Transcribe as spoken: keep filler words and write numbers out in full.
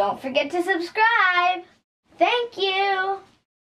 Don't forget to subscribe. Thank you.